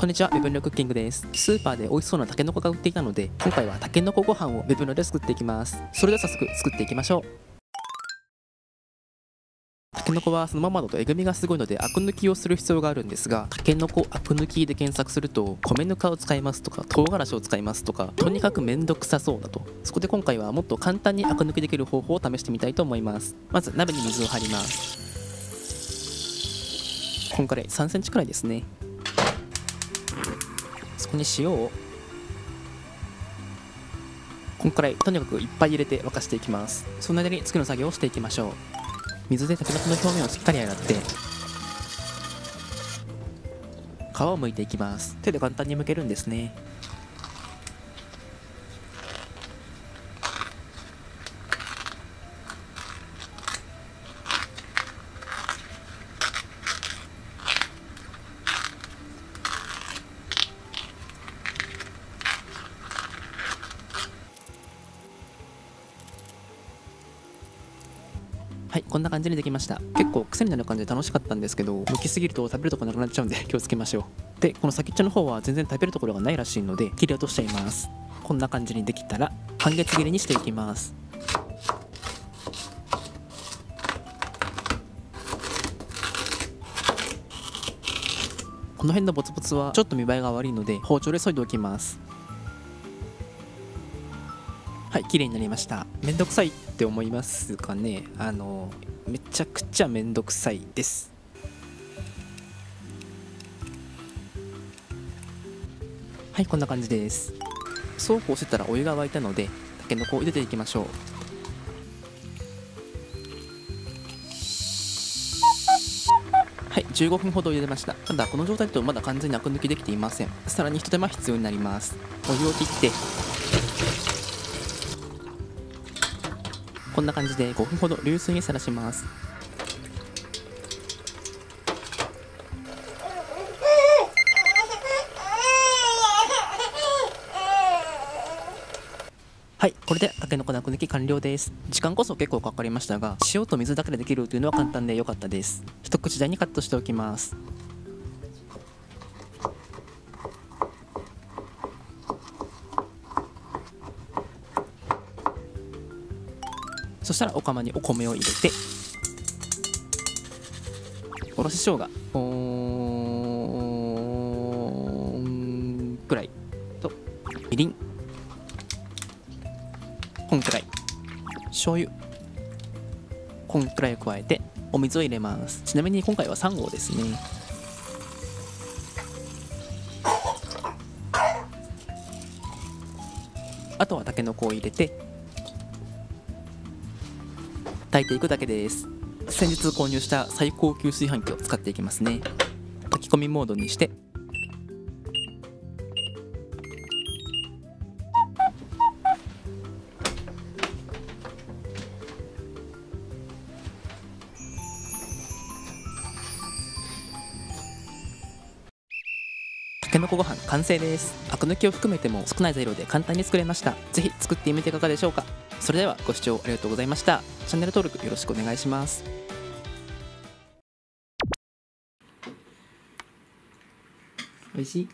こんにちは、ウェブのクッキングです。スーパーで美味しそうなタケノコが売っていたので、今回はタケノコご飯をウェブので作っていきます。それでは早速作っていきましょう。タケノコはそのままだとえぐみがすごいので、アク抜きをする必要があるんですが、タケノコアク抜きで検索すると、米ぬかを使いますとか、唐辛子を使いますとか、とにかくめんどくさそうだと。そこで今回はもっと簡単にアク抜きできる方法を試してみたいと思います。まず鍋に水を張ります。こんくらい、3センチくらいですね。そこに塩をこんくらいとにかくいっぱい入れて沸かしていきます。その間に次の作業をしていきましょう。水でたけのこの表面をしっかり洗って皮を剥いていきます。手で簡単に剥けるんですね。はい、こんな感じにできました。結構癖になる感じで楽しかったんですけど、剥きすぎると食べるとこなくなっちゃうんで気をつけましょう。で、この先っちょの方は全然食べるところがないらしいので切り落としちゃいます。こんな感じにできたら半月切りにしていきます。この辺のボツボツはちょっと見栄えが悪いので包丁で削いでおきます。はい、綺麗になりました。めんどくさいって思いますかね。めちゃくちゃめんどくさいです。はい、こんな感じです。そうこうしてたらお湯が沸いたので、たけのこを茹でていきましょう。はい、15分ほど茹でました。ただこの状態だとまだ完全にアク抜きできていません。さらに一手間必要になります。お湯を切って。こんな感じで5分ほど流水にさらします。はい、これでたけのこのアク抜き完了です。時間こそ結構かかりましたが、塩と水だけでできるというのは簡単で良かったです。一口大にカットしておきます。そしたらお釜にお米を入れて、おろし生姜くらいとみりんこんくらい、醤油こんくらいを加えてお水を入れます。ちなみに今回は3合ですね。あとはたけのこを入れて炊いていくだけです。先日購入した最高級炊飯器を使っていきますね。炊き込みモードにして、たけのこご飯完成です。アク抜きを含めても少ない材料で簡単に作れました。ぜひ作ってみていかがでしょうか。それではご視聴ありがとうございました。チャンネル登録よろしくお願いします。おいしい？